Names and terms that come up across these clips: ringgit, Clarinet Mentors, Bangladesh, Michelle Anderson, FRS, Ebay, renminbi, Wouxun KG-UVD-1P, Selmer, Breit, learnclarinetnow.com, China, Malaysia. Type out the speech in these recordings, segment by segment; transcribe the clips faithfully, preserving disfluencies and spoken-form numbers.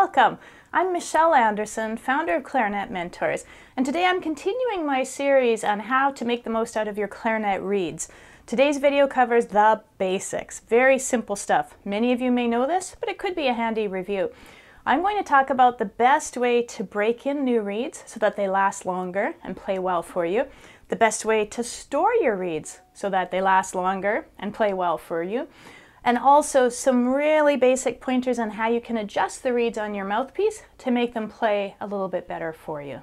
welcome! I'm Michelle Anderson, founder of Clarinet Mentors, and today I'm continuing my series on how to make the most out of your clarinet reeds. Today's video covers the basics, very simple stuff. Many of you may know this, but it could be a handy review. I'm going to talk about the best way to break in new reeds so that they last longer and play well for you, the best way to store your reeds so that they last longer and play well for you, and also some really basic pointers on how you can adjust the reeds on your mouthpiece to make them play a little bit better for you.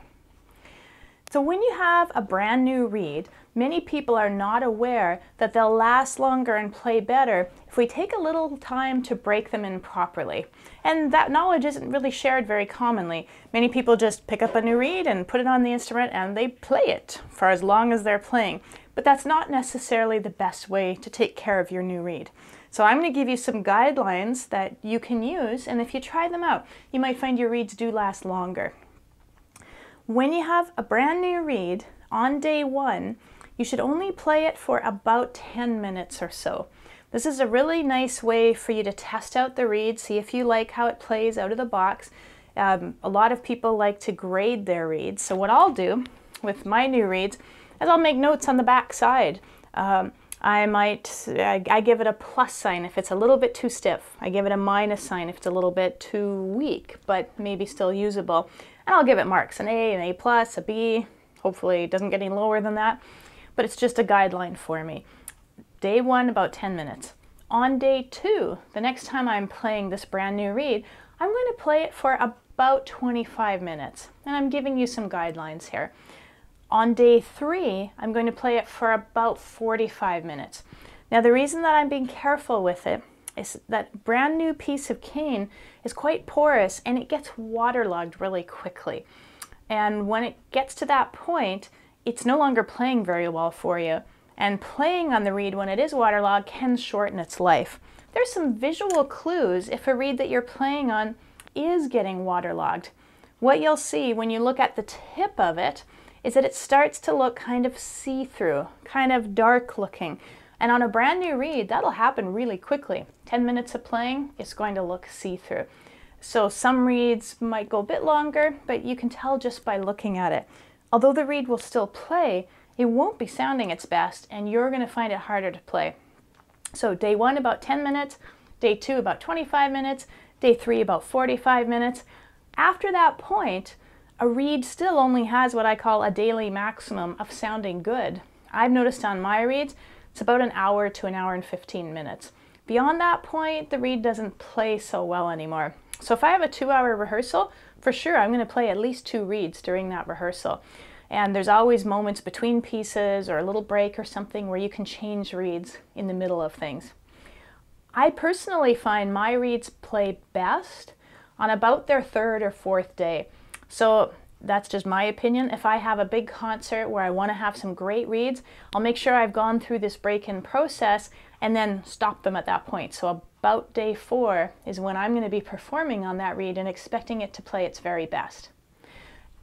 So when you have a brand new reed, many people are not aware that they'll last longer and play better if we take a little time to break them in properly. And that knowledge isn't really shared very commonly. Many people just pick up a new reed and put it on the instrument and they play it for as long as they're playing. But that's not necessarily the best way to take care of your new reed. So I'm going to give you some guidelines that you can use, and if you try them out, you might find your reeds do last longer. When you have a brand new reed, on day one, you should only play it for about ten minutes or so. This is a really nice way for you to test out the reed, see if you like how it plays out of the box. Um, a lot of people like to grade their reeds, so what I'll do with my new reeds is I'll make notes on the back side. Um, I might, I, I give it a plus sign if it's a little bit too stiff. I give it a minus sign if it's a little bit too weak, but maybe still usable. And I'll give it marks, an A, an A plus, a B. Hopefully it doesn't get any lower than that, but it's just a guideline for me. Day one, about ten minutes. On day two, the next time I'm playing this brand new reed, I'm going to play it for about twenty-five minutes. And I'm giving you some guidelines here. On day three, I'm going to play it for about forty-five minutes. Now the reason that I'm being careful with it is that brand new piece of cane is quite porous and it gets waterlogged really quickly. And when it gets to that point, it's no longer playing very well for you. And playing on the reed when it is waterlogged can shorten its life. There's some visual clues if a reed that you're playing on is getting waterlogged. What you'll see when you look at the tip of it is that it starts to look kind of see-through, kind of dark looking. And on a brand new reed, that'll happen really quickly. ten minutes of playing, it's going to look see-through. So some reeds might go a bit longer, but you can tell just by looking at it. Although the reed will still play, it won't be sounding its best, and you're gonna find it harder to play. So day one, about ten minutes, day two, about twenty-five minutes, day three, about forty-five minutes. After that point, a reed still only has what I call a daily maximum of sounding good. I've noticed on my reeds, it's about an hour to an hour and fifteen minutes. Beyond that point, the reed doesn't play so well anymore. So if I have a two hour rehearsal, for sure I'm going to play at least two reeds during that rehearsal. And there's always moments between pieces or a little break or something where you can change reeds in the middle of things. I personally find my reeds play best on about their third or fourth day. So that's just my opinion. If I have a big concert where I want to have some great reeds, I'll make sure I've gone through this break-in process and then stop them at that point. So about day four is when I'm going to be performing on that reed and expecting it to play its very best.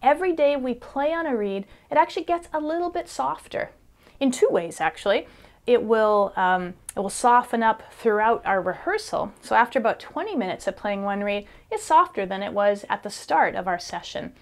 Every day we play on a reed, it actually gets a little bit softer. In two ways, actually. It will, um, it will soften up throughout our rehearsal. So after about twenty minutes of playing one reed, it's softer than it was at the start of our session.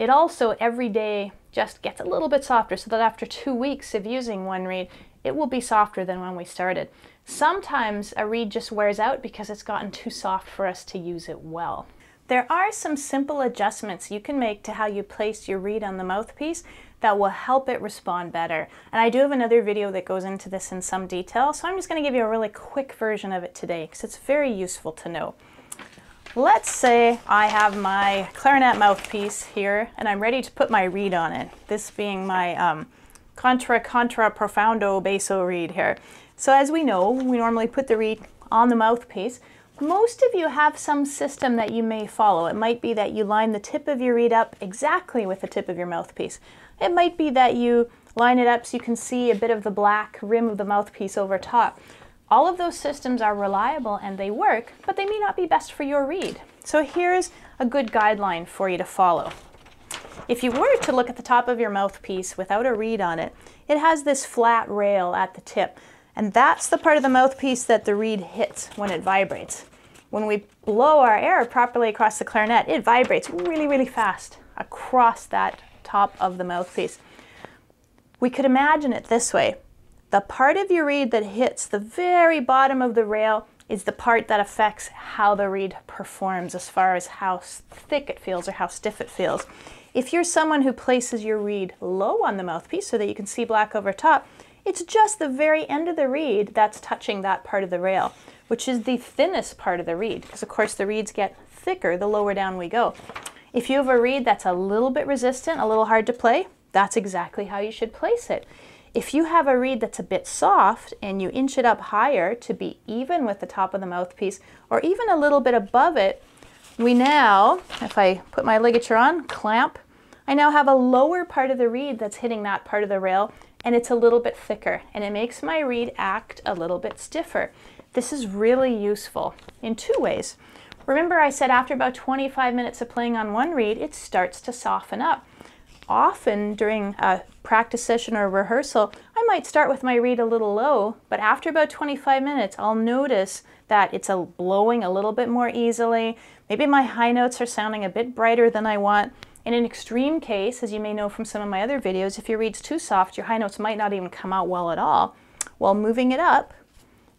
It also, every day, just gets a little bit softer so that after two weeks of using one reed, it will be softer than when we started. Sometimes a reed just wears out because it's gotten too soft for us to use it well. There are some simple adjustments you can make to how you place your reed on the mouthpiece that will help it respond better. And I do have another video that goes into this in some detail, so I'm just going to give you a really quick version of it today because it's very useful to know. Let's say I have my clarinet mouthpiece here and I'm ready to put my reed on it, this being my um, contra contra profondo basso reed here. So as we know, we normally put the reed on the mouthpiece. Most of you have some system that you may follow. It might be that you line the tip of your reed up exactly with the tip of your mouthpiece. It might be that you line it up so you can see a bit of the black rim of the mouthpiece over top. All of those systems are reliable and they work, but they may not be best for your reed. So here's a good guideline for you to follow. If you were to look at the top of your mouthpiece without a reed on it, it has this flat rail at the tip. And that's the part of the mouthpiece that the reed hits when it vibrates. when we blow our air properly across the clarinet, it vibrates really, really fast across that top of the mouthpiece. We could imagine it this way. The part of your reed that hits the very bottom of the rail is the part that affects how the reed performs as far as how thick it feels or how stiff it feels. If you're someone who places your reed low on the mouthpiece so that you can see black over top, it's just the very end of the reed that's touching that part of the rail, which is the thinnest part of the reed, because of course the reeds get thicker the lower down we go. If you have a reed that's a little bit resistant, a little hard to play, that's exactly how you should place it. If you have a reed that's a bit soft and you inch it up higher to be even with the top of the mouthpiece, or even a little bit above it, we now, if I put my ligature on, clamp, I now have a lower part of the reed that's hitting that part of the rail, and it's a little bit thicker, and it makes my reed act a little bit stiffer. This is really useful in two ways. Remember I said after about twenty-five minutes of playing on one reed, it starts to soften up. Often during a practice session or rehearsal, I might start with my reed a little low, but after about twenty-five minutes, I'll notice that it's a blowing a little bit more easily. Maybe my high notes are sounding a bit brighter than I want. In an extreme case, as you may know from some of my other videos, if your reed's too soft, your high notes might not even come out well at all. Well, moving it up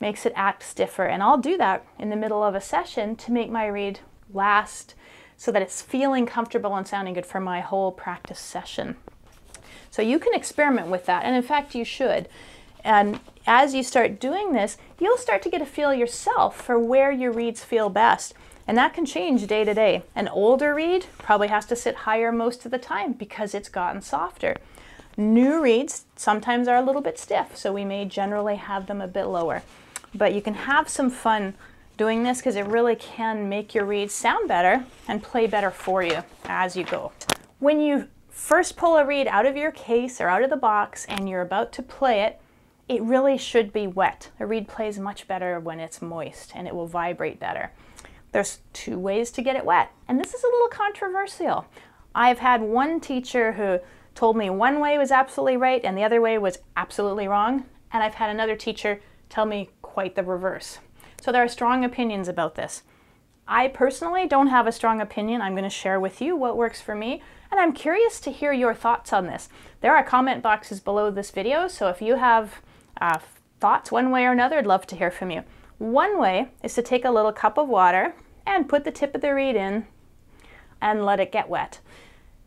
makes it act stiffer, and I'll do that in the middle of a session to make my reed last, so that it's feeling comfortable and sounding good for my whole practice session. So you can experiment with that, and in fact you should. And as you start doing this, you'll start to get a feel yourself for where your reeds feel best. And that can change day to day. An older reed probably has to sit higher most of the time because it's gotten softer. New reeds sometimes are a little bit stiff, so we may generally have them a bit lower. But you can have some fun doing this, because it really can make your reeds sound better and play better for you as you go. When you first pull a reed out of your case or out of the box and you're about to play it, it really should be wet. A reed plays much better when it's moist, and it will vibrate better. There's two ways to get it wet, and this is a little controversial. I've had one teacher who told me one way was absolutely right and the other way was absolutely wrong, and I've had another teacher tell me quite the reverse. So there are strong opinions about this. I personally don't have a strong opinion. I'm going to share with you what works for me, and I'm curious to hear your thoughts on this. There are comment boxes below this video, so if you have uh, thoughts one way or another, I'd love to hear from you. One way is to take a little cup of water and put the tip of the reed in and let it get wet.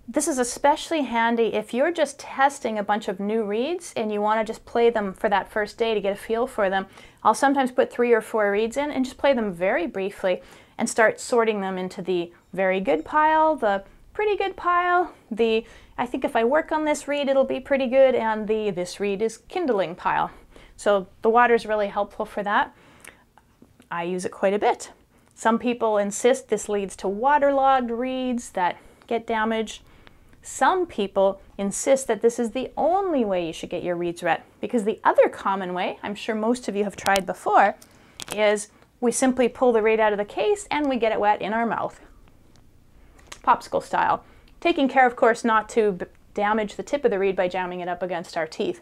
This is especially handy if you're just testing a bunch of new reeds and you want to just play them for that first day to get a feel for them. I'll sometimes put three or four reeds in and just play them very briefly and start sorting them into the very good pile, the pretty good pile, the I think if I work on this reed it'll be pretty good, and the this reed is kindling pile. So the water is really helpful for that. I use it quite a bit. Some people insist this leads to waterlogged reeds that get damaged. Some people insist that this is the only way you should get your reeds wet, because the other common way, I'm sure most of you have tried before, is we simply pull the reed out of the case and we get it wet in our mouth. Popsicle style. Taking care, of course, not to damage the tip of the reed by jamming it up against our teeth.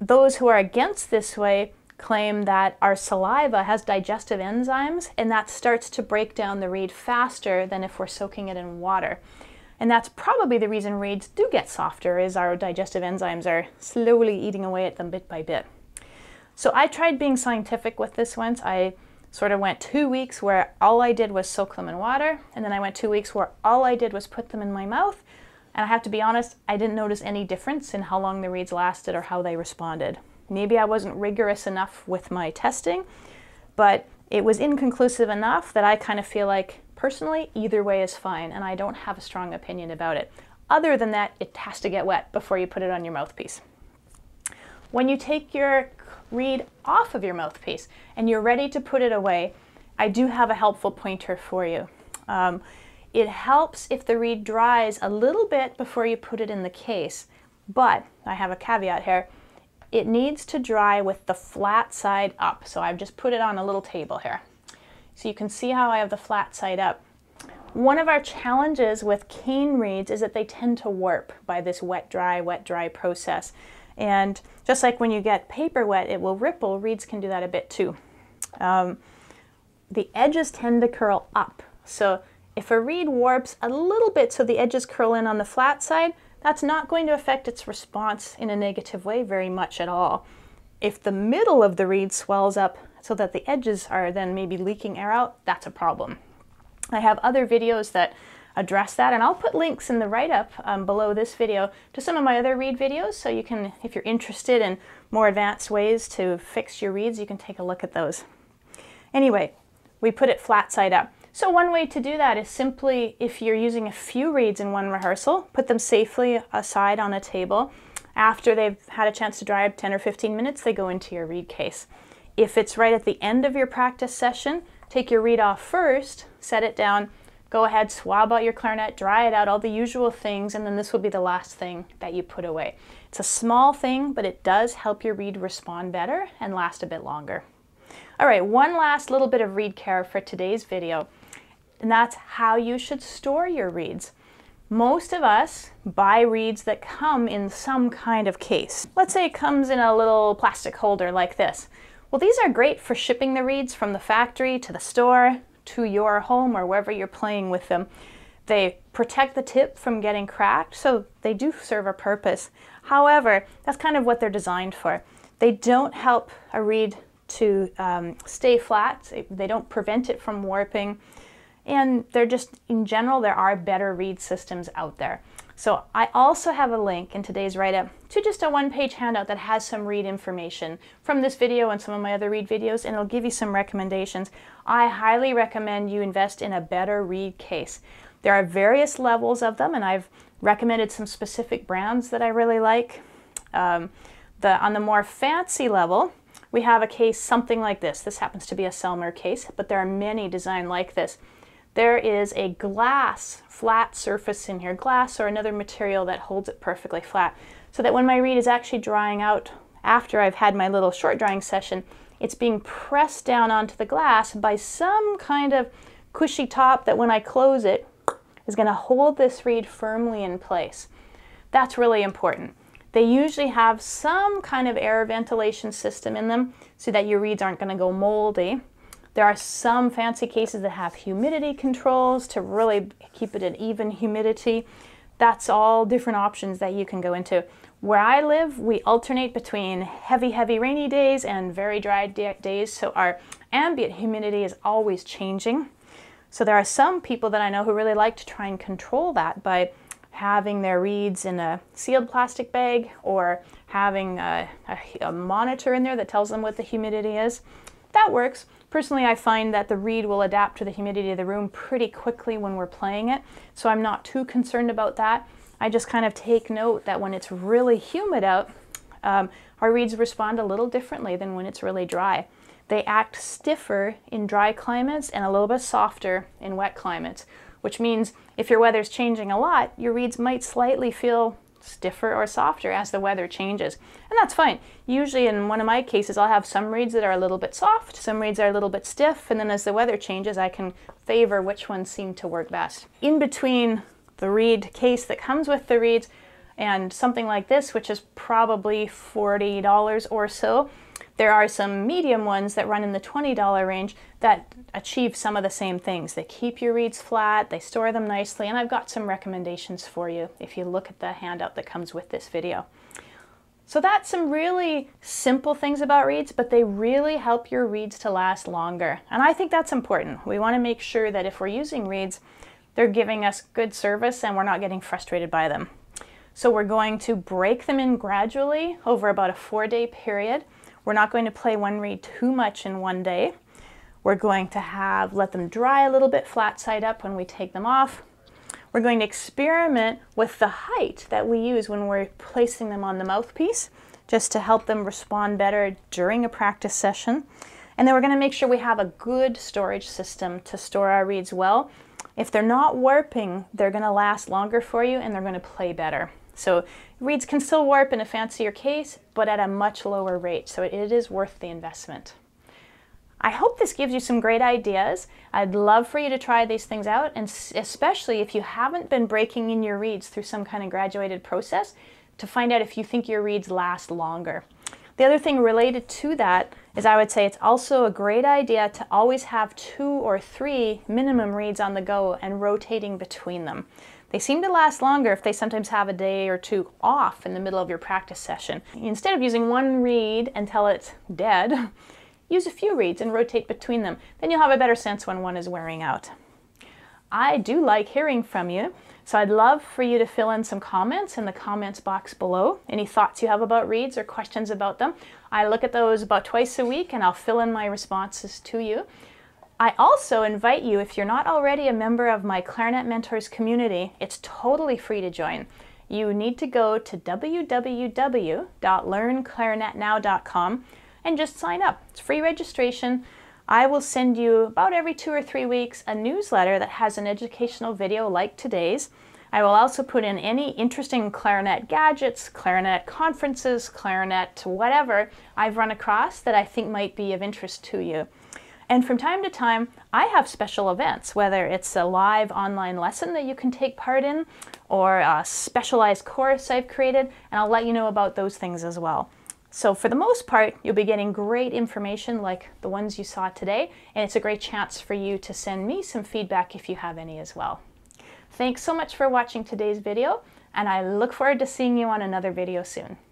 Those who are against this way claim that our saliva has digestive enzymes, and that starts to break down the reed faster than if we're soaking it in water. And that's probably the reason reeds do get softer, is our digestive enzymes are slowly eating away at them bit by bit. So I tried being scientific with this once. I sort of went two weeks where all I did was soak them in water, and then I went two weeks where all I did was put them in my mouth. And I have to be honest, I didn't notice any difference in how long the reeds lasted or how they responded. Maybe I wasn't rigorous enough with my testing, but it was inconclusive enough that I kind of feel like, personally, either way is fine, and I don't have a strong opinion about it. Other than that, it has to get wet before you put it on your mouthpiece. When you take your reed off of your mouthpiece and you're ready to put it away, I do have a helpful pointer for you. Um, it helps if the reed dries a little bit before you put it in the case, but I have a caveat here. It needs to dry with the flat side up, so I've just put it on a little table here. So you can see how I have the flat side up. One of our challenges with cane reeds is that they tend to warp by this wet-dry, wet-dry process. And just like when you get paper wet, it will ripple. Reeds can do that a bit too. Um, the edges tend to curl up. So if a reed warps a little bit so the edges curl in on the flat side, that's not going to affect its response in a negative way very much at all. If the middle of the reed swells up so that the edges are then maybe leaking air out, that's a problem. I have other videos that address that, and I'll put links in the write-up um, below this video to some of my other reed videos, so you can, if you're interested in more advanced ways to fix your reeds, you can take a look at those. Anyway, we put it flat side up. So one way to do that is simply, if you're using a few reeds in one rehearsal, put them safely aside on a table. After they've had a chance to dry up ten or fifteen minutes, they go into your reed case. If it's right at the end of your practice session, take your reed off first, set it down, go ahead, swab out your clarinet, dry it out, all the usual things, and then this will be the last thing that you put away. It's a small thing, but it does help your reed respond better and last a bit longer. All right, one last little bit of reed care for today's video, and that's how you should store your reeds. Most of us buy reeds that come in some kind of case. Let's say it comes in a little plastic holder like this. Well, these are great for shipping the reeds from the factory to the store, to your home or wherever you're playing with them. They protect the tip from getting cracked, so they do serve a purpose. However, that's kind of what they're designed for. They don't help a reed to um, stay flat. They don't prevent it from warping. And they're just, in general, there are better reed systems out there. So I also have a link in today's write-up to just a one-page handout that has some reed information from this video and some of my other reed videos, and it'll give you some recommendations. I highly recommend you invest in a better reed case. There are various levels of them, and I've recommended some specific brands that I really like. Um, the, on the more fancy level, we have a case something like this. This happens to be a Selmer case, but there are many designed like this. There is a glass flat surface in here, glass or another material that holds it perfectly flat, so that when my reed is actually drying out after I've had my little short drying session, it's being pressed down onto the glass by some kind of cushy top that when I close it is going to hold this reed firmly in place. That's really important. They usually have some kind of air ventilation system in them so that your reeds aren't going to go moldy. There are some fancy cases that have humidity controls to really keep it at even humidity. That's all different options that you can go into. Where I live, we alternate between heavy, heavy rainy days and very dry days, so our ambient humidity is always changing. So there are some people that I know who really like to try and control that by having their reeds in a sealed plastic bag, or having a, a, a monitor in there that tells them what the humidity is. That works. Personally, I find that the reed will adapt to the humidity of the room pretty quickly when we're playing it, so I'm not too concerned about that. I just kind of take note that when it's really humid out, um, our reeds respond a little differently than when it's really dry. They act stiffer in dry climates and a little bit softer in wet climates, which means if your weather's changing a lot, your reeds might slightly feel stiffer or softer as the weather changes, and that's fine. Usually in one of my cases, I'll have some reeds that are a little bit soft, some reeds are a little bit stiff, and then as the weather changes, I can favor which ones seem to work best. In between the reed case that comes with the reeds and something like this, which is probably forty dollars or so, there are some medium ones that run in the twenty dollar range that achieve some of the same things. They keep your reeds flat, they store them nicely, and I've got some recommendations for you if you look at the handout that comes with this video. So that's some really simple things about reeds, but they really help your reeds to last longer. And I think that's important. We want to make sure that if we're using reeds, they're giving us good service and we're not getting frustrated by them. So we're going to break them in gradually over about a four-day period. We're not going to play one reed too much in one day. We're going to have, let them dry a little bit flat side up when we take them off. We're going to experiment with the height that we use when we're placing them on the mouthpiece, just to help them respond better during a practice session. And then we're going to make sure we have a good storage system to store our reeds well. If they're not warping, they're going to last longer for you and they're going to play better. So reeds can still warp in a fancier case, but at a much lower rate, so it, it is worth the investment. I hope this gives you some great ideas. I'd love for you to try these things out, and especially if you haven't been breaking in your reeds through some kind of graduated process, to find out if you think your reeds last longer. The other thing related to that is I would say it's also a great idea to always have two or three minimum reads on the go and rotating between them. They seem to last longer if they sometimes have a day or two off in the middle of your practice session. Instead of using one read until it's dead, use a few reads and rotate between them. Then you'll have a better sense when one is wearing out. I do like hearing from you, so I'd love for you to fill in some comments in the comments box below. Any thoughts you have about reads or questions about them. I look at those about twice a week and I'll fill in my responses to you. I also invite you, if you're not already a member of my Clarinet Mentors community, it's totally free to join. You need to go to w w w dot learn clarinet now dot com and just sign up. It's free registration. I will send you about every two or three weeks a newsletter that has an educational video like today's. I will also put in any interesting clarinet gadgets, clarinet conferences, clarinet whatever I've run across that I think might be of interest to you. And from time to time, I have special events, whether it's a live online lesson that you can take part in or a specialized course I've created, and I'll let you know about those things as well. So for the most part, you'll be getting great information like the ones you saw today, and it's a great chance for you to send me some feedback if you have any as well. Thanks so much for watching today's video, and I look forward to seeing you on another video soon.